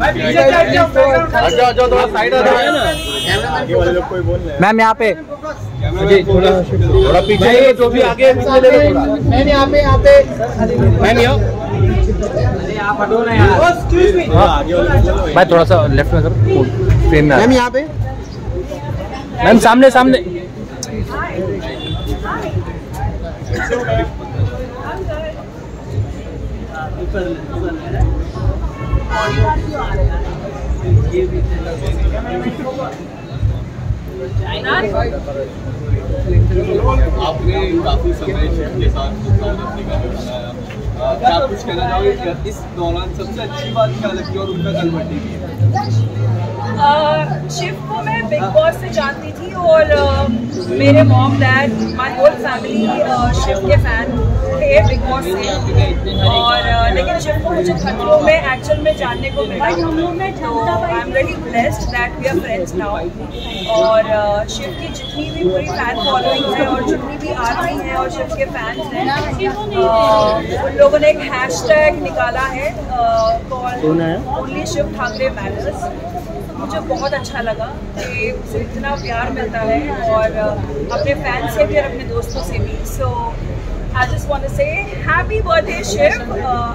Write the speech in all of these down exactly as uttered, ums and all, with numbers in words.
Ma'am यहाँ पे थोड़ा पीछे जो भी आगे मैम यहाँ पे यहाँ पे मैम यहाँ हटो ना यार भाई थोड़ा सा लेफ्ट में करो ट्रेन में मैम यहाँ पे मैम सामने सामने आपने काफी समय शेफ के साथ का बनाया, क्या कुछ कहना चाहोगे इस दौरान सबसे अच्छी बात क्या लगी और उनका कलबट्टी भी है? शिव को मैं बिग बॉस से जानती थी और मेरे mom dad my whole family Shiv के फैन थे बिग बॉस से और लेकिन शिव को मुझे खतरों में एक्चुअल में जानने को मिला तो I am very blessed that we are friends now और शिव की जितनी भी पूरी फैन फॉलोइंग है और जितनी भी आर्मी है और शिव के फैंस हैं उन लोगों ने एक हैशटैग निकाला है call only Shiv Thackeray matters. मुझे बहुत अच्छा लगा कि उसे इतना प्यार मिलता है और अपने फैन से भी और अपने दोस्तों से भी। So I just want to say happy birthday Shiv,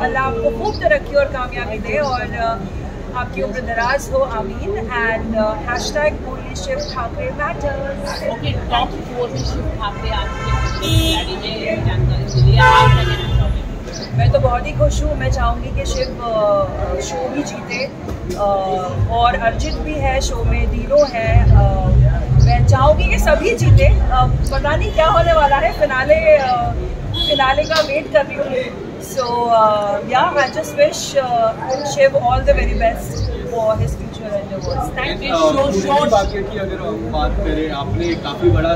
अल्लाह आपको खूब तरक्की और कामयाबी दे और आपकी उम्र दराज हो, आमीन। And hashtag only Shiv Thackeray matters. Okay, top four में शिव ठाकरे आपके जानकारी के लिए आप क्या कहना चाहोगे? मैं तो बहुत ही खुश हूँ, मैं चाहूँगी कि शिव शो भी जीते और अर्जित भी है शो में, दीरो है, मैं चाहूँगी कि सभी जीते। पता नहीं क्या होने वाला है, फिनाले फिनाले का वेट कर रही हूँ। So uh, yeah, I just wish uh, Shiv all the very best for his future endeavours. Thank you. Show बाकी की अगर बात करें, आपने काफी बड़ा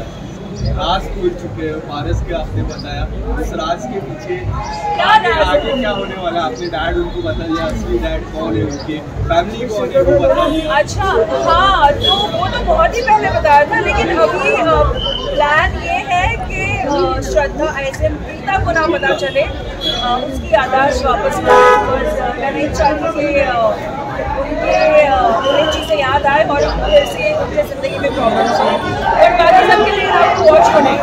राज खोल चुके हैं, पारस के आपने बताया, इस राज के पीछे आगे क्या होने वाला है? आपने डैड उनको बता दिया, असली डैड कौन है, उनके फैमिली कौन है वो बता दिया। अच्छा हाँ, तो वो तो बहुत ही पहले बताया था लेकिन अभी प्लान ये है कि श्रद्धा ऐसे प्रीता को ना पता चले, उसकी यादाश्त वापस मैंने चाहती थी उनके उन्हें चीज़ें याद आए और उनसे उनके ज़िंदगी में प्रॉब्लम्स आए और बाकी सबके लिए आपको वॉच होने।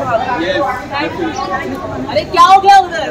अरे क्या हो गया उधर?